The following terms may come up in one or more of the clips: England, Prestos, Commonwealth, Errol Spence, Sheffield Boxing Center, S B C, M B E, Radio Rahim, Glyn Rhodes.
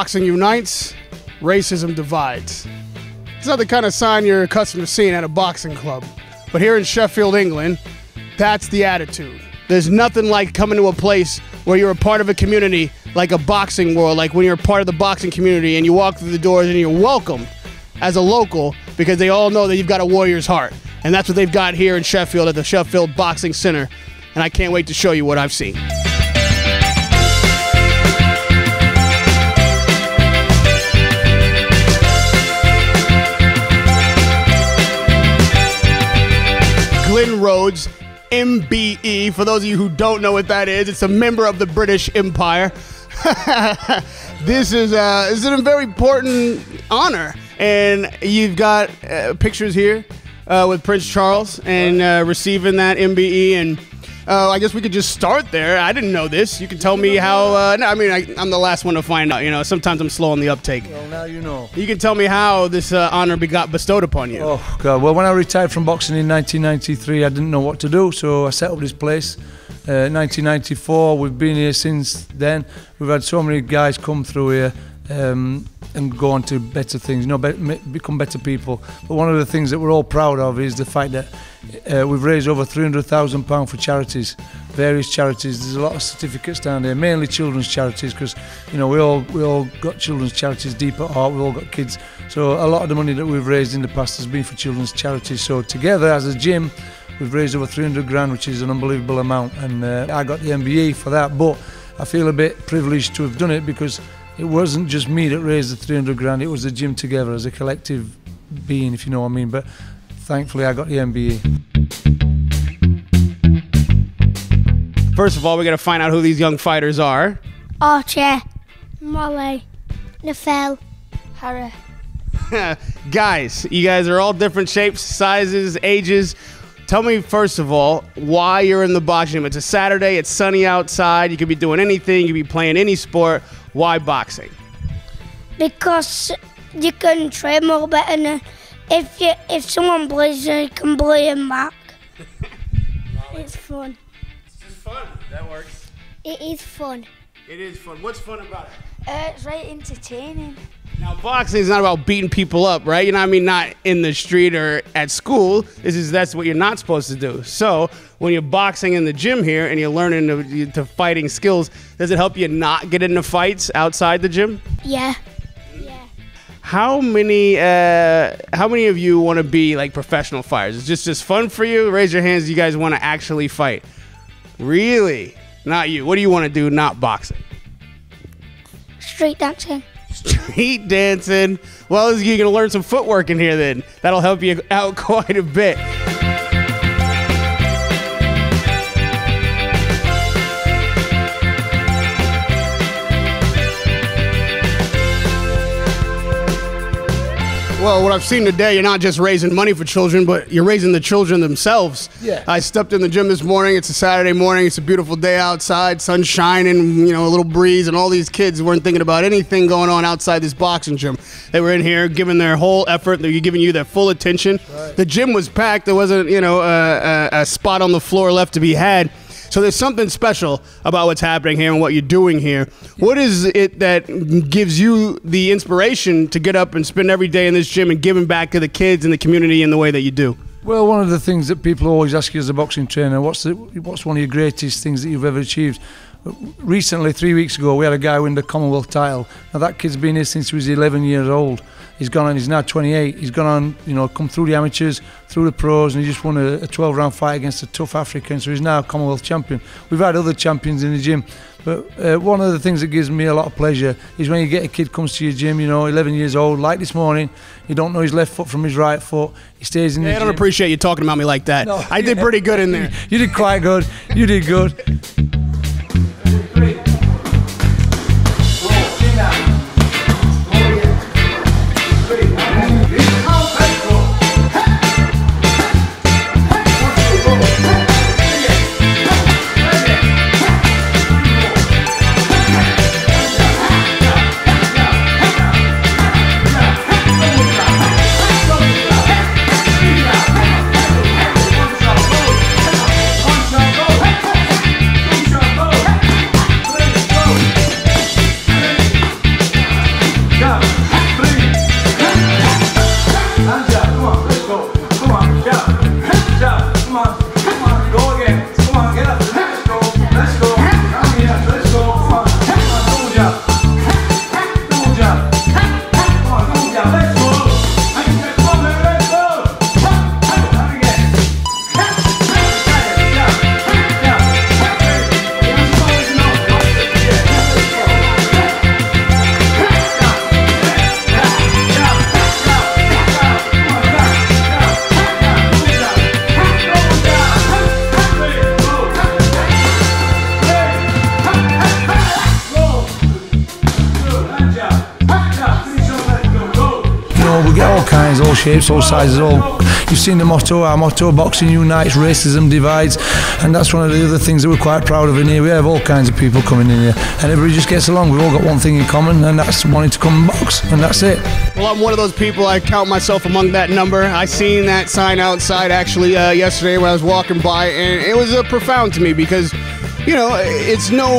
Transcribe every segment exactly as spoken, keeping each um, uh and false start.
Boxing unites, racism divides. It's not the kind of sign you're accustomed to seeing at a boxing club. But here in Sheffield, England, that's the attitude. There's nothing like coming to a place where you're a part of a community, like a boxing world, like when you're a part of the boxing community and you walk through the doors and you're welcomed as a local because they all know that you've got a warrior's heart. And that's what they've got here in Sheffield at the Sheffield Boxing Center. And I can't wait to show you what I've seen. Glyn Rhodes, M B E, for those of you who don't know what that is, it's a member of the British Empire. This is, uh, this is a very important honor. And you've got uh, pictures here uh, with Prince Charles and uh, receiving that M B E. And uh, I guess we could just start there. I didn't know this. You can tell me how, uh, no, I mean, I, I'm the last one to find out. You know, sometimes I'm slow on the uptake. Well, now you know. You can tell me how this uh, honor got bestowed upon you. Oh, God. Well, when I retired from boxing in nineteen ninety-three, I didn't know what to do, so I set up this place. Uh, nineteen ninety-four, we've been here since then. We've had so many guys come through here. Um, and go on to better things, you know, be become better people. But one of the things that we're all proud of is the fact that uh, we've raised over three hundred thousand pounds for charities, various charities. There's a lot of certificates down there, mainly children's charities, because, you know, we all we all got children's charities deep at heart. We've all got kids, so a lot of the money that we've raised in the past has been for children's charities. So together as a gym, we've raised over three hundred grand, which is an unbelievable amount, and uh, I got the M B E for that. But I feel a bit privileged to have done it, because it wasn't just me that raised the three hundred grand, it was the gym together as a collective being, if you know what I mean. But thankfully I got the M B E. First of all, we got to find out who these young fighters are. Archer, Molly, Nafel, Harry. Guys, you guys are all different shapes, sizes, ages. Tell me, first of all, why you're in the boxing gym. It's a Saturday, it's sunny outside, you could be doing anything, you could be playing any sport. Why boxing? Because you can train more better. If you, if someone bullies you, you can bully him back. It's fun. It's just fun. That works. It is fun. It is fun. What's fun about it? Uh, it's very entertaining. Now, boxing is not about beating people up, right? You know what I mean? Not in the street or at school. This is, that's what you're not supposed to do. So when you're boxing in the gym here and you're learning to, to fighting skills, does it help you not get into fights outside the gym? Yeah. Yeah. How many, uh, how many of you want to be like professional fighters? It's just, just fun for you? Raise your hands if you guys want to actually fight. Really? Not you. What do you want to do not boxing? Street dancing. Street dancing. Well, you're going to learn some footwork in here then. That'll help you out quite a bit. Well, what I've seen today, you're not just raising money for children, but you're raising the children themselves. Yeah. I stepped in the gym this morning. It's a Saturday morning. It's a beautiful day outside, sun shining, you know, a little breeze, and all these kids weren't thinking about anything going on outside this boxing gym. They were in here giving their whole effort. They're giving you their full attention. Right. The gym was packed. There wasn't, you know, a, a, a spot on the floor left to be had. So there's something special about what's happening here and what you're doing here. What is it that gives you the inspiration to get up and spend every day in this gym and giving back to the kids and the community in the way that you do? Well, one of the things that people always ask you as a boxing trainer, what's the, what's one of your greatest things that you've ever achieved? Recently, three weeks ago, we had a guy win the Commonwealth title. Now, that kid's been here since he was eleven years old. He's gone on, he's now twenty-eight. He's gone on, you know, come through the amateurs, through the pros, and he just won a twelve round fight against a tough African, so he's now a Commonwealth champion. We've had other champions in the gym, but uh, one of the things that gives me a lot of pleasure is when you get a kid comes to your gym, you know, eleven years old, like this morning, you don't know his left foot from his right foot. He stays in the gym. I don't appreciate you talking about me like that. No. I did pretty good in there. You did quite good. You did good. kinds, all shapes, all sizes, all. You've seen the motto, our motto, boxing unites, racism divides, and that's one of the other things that we're quite proud of in here. We have all kinds of people coming in here, and everybody just gets along. We've all got one thing in common, and that's wanting to come and box, and that's it. Well, I'm one of those people, I count myself among that number. I seen that sign outside actually uh, yesterday when I was walking by, and it was uh, profound to me because, you know, it's no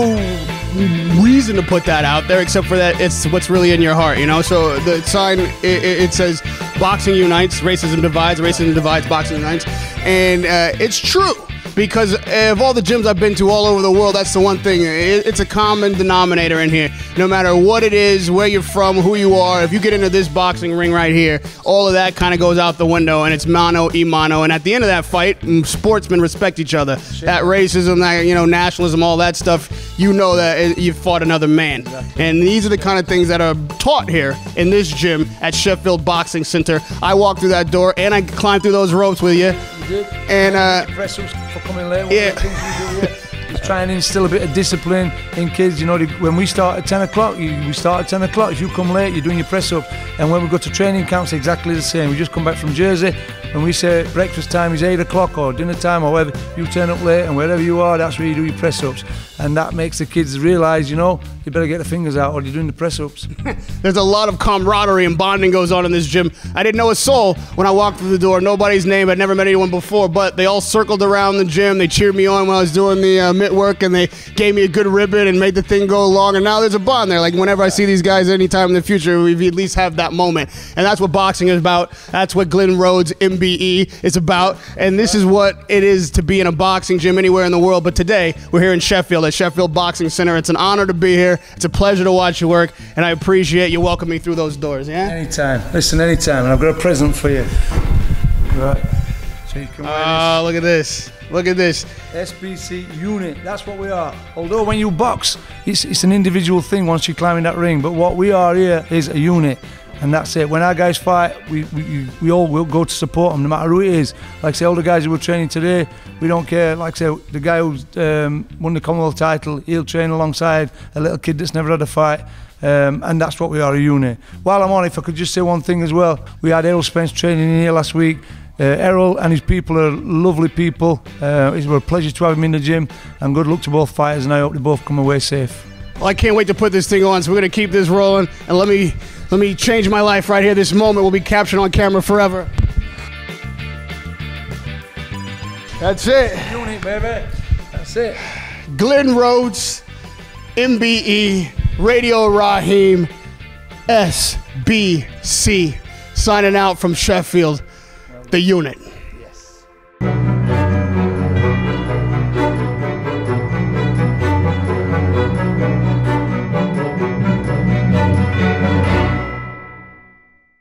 reason to put that out there except for that it's what's really in your heart, you know. So the sign, it, it says boxing unites, racism divides, racism divides, boxing unites, and uh, it's true. Because of all the gyms I've been to all over the world, that's the one thing. It's a common denominator in here. No matter what it is, where you're from, who you are, if you get into this boxing ring right here, all of that kind of goes out the window, and it's mano y mano. And at the end of that fight, sportsmen respect each other. Sure. That racism, that, you know, nationalism, all that stuff, you know that you fought another man. Exactly. And these are the kind of things that are taught here in this gym at Sheffield Boxing Center. I walked through that door, and I climbed through those ropes with you. And uh, for coming late, yeah. Do, yeah, just try and instill a bit of discipline in kids. You know, when we start at ten o'clock, we start at ten o'clock. If you come late, you're doing your press up. And when we go to training camps, exactly the same. We just come back from Jersey, and we say breakfast time is eight o'clock or dinner time or whatever. You turn up late, and wherever you are, that's where you do your press ups. And that makes the kids realise, you know, you better get the fingers out or you're doing the press-ups. There's a lot of camaraderie and bonding goes on in this gym. I didn't know a soul when I walked through the door. Nobody's name. I'd never met anyone before, but they all circled around the gym. They cheered me on when I was doing the uh, mitt work, and they gave me a good ribbon and made the thing go along, and now there's a bond there. Like, whenever I see these guys anytime in the future, we at least have that moment. And that's what boxing is about. That's what Glyn Rhodes, M B E, is about. And this is what it is to be in a boxing gym anywhere in the world. But today, we're here in Sheffield at Sheffield Boxing Center. It's an honor to be here. It's a pleasure to watch you work, and I appreciate you welcoming me through those doors. Yeah. Anytime. Listen, anytime, and I've got a present for you. Right. So you can. Oh, look at this. Look at this. S B C unit. That's what we are. Although when you box, it's it's an individual thing once you climb in that ring. But what we are here is a unit. And that's it. When our guys fight, we, we, we all will go to support them, no matter who it is. Like I say, all the guys who were training today, we don't care. Like I say, the guy who's um, won the Commonwealth title, he'll train alongside a little kid that's never had a fight. Um, and that's what we are, a unit. While I'm on, if I could just say one thing as well. We had Errol Spence training in here last week. Uh, Errol and his people are lovely people. Uh, it's a pleasure to have him in the gym. And good luck to both fighters, and I hope they both come away safe. Well, I can't wait to put this thing on, so we're going to keep this rolling. And let me... Let me change my life right here. This moment will be captured on camera forever. That's it. Unit, baby. That's it. Glyn Rhodes, M B E, Radio Rahim, S B C, signing out from Sheffield, the unit.